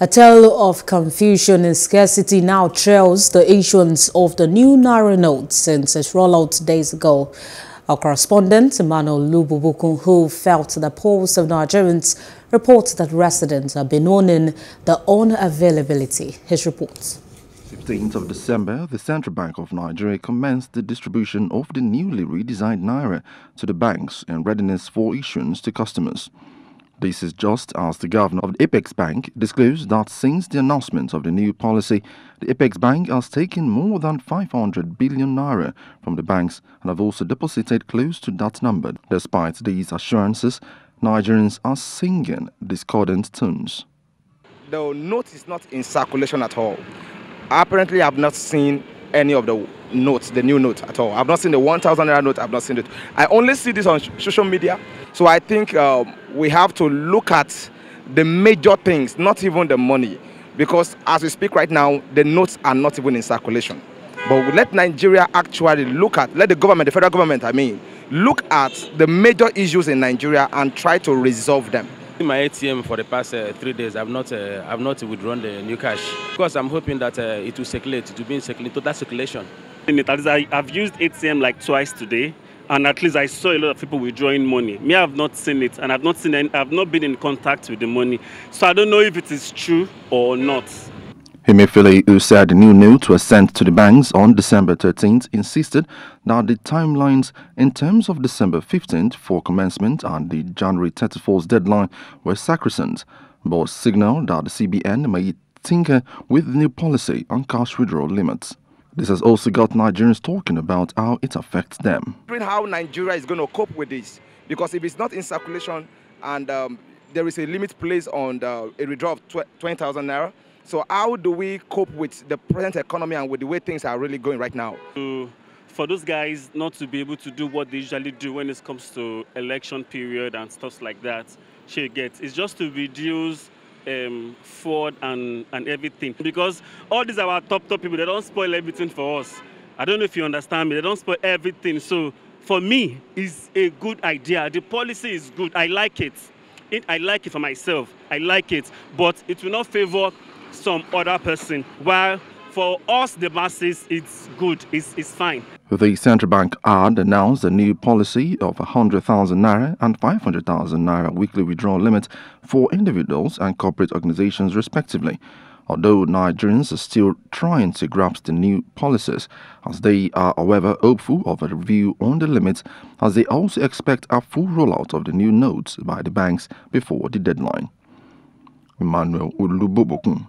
A tale of confusion and scarcity now trails the issuance of the new Naira notes since its rollout days ago. Our correspondent, Emmanuel Lubobukun, who felt the pulse of Nigerians, reports that residents have been owning the unavailability. His report. 15th of December, the Central Bank of Nigeria commenced the distribution of the newly redesigned Naira to the banks in readiness for issuance to customers. This is just as the governor of the Apex Bank disclosed that since the announcement of the new policy, the Apex Bank has taken more than 500 billion naira from the banks and have also deposited close to that number. Despite these assurances, Nigerians are singing discordant tunes. The note is not in circulation at all. Apparently, I have not seen any of the notes, the new note at all. I've not seen the 1,000 naira note. I've not seen it. I only see this on social media. So I think we have to look at the major things, not even the money, because as we speak right now, the notes are not even in circulation. But let Nigeria actually look at, let the government, the federal government, look at the major issues in Nigeria and try to resolve them. In my ATM for the past 3 days, I've not withdrawn the new cash because I'm hoping that it will circulate, to be in total circulation. I've used ATM like twice today, and at least I saw a lot of people withdrawing money. Me, I've not seen it, and I've not been in contact with the money, so I don't know if it is true or not. Himifili, who said the new note was sent to the banks on December 13th, insisted that the timelines in terms of December 15th for commencement and the January 31st deadline were sacrosanct, but signaled that the CBN may tinker with the new policy on cash withdrawal limits. This has also got Nigerians talking about how it affects them. How Nigeria is going to cope with this, because if it's not in circulation and there is a limit placed on a withdrawal of 20,000 naira, so how do we cope with the present economy and with the way things are really going right now? For those guys not to be able to do what they usually do when it comes to election period and stuff like that, it's just to reduce fraud and everything. Because all these are our top people, they don't spoil everything for us. I don't know if you understand me, they don't spoil everything. So for me, it's a good idea. The policy is good, I like it. I like it for myself, I like it, but it will not favor some other person, while for us the masses it's good, it's fine. The Central Bank had announced a new policy of 100,000 naira and 500,000 naira weekly withdrawal limits for individuals and corporate organizations respectively, although Nigerians are still trying to grasp the new policies, as they are however hopeful of a review on the limits, as they also expect a full rollout of the new notes by the banks before the deadline. Emmanuel Lubobukun,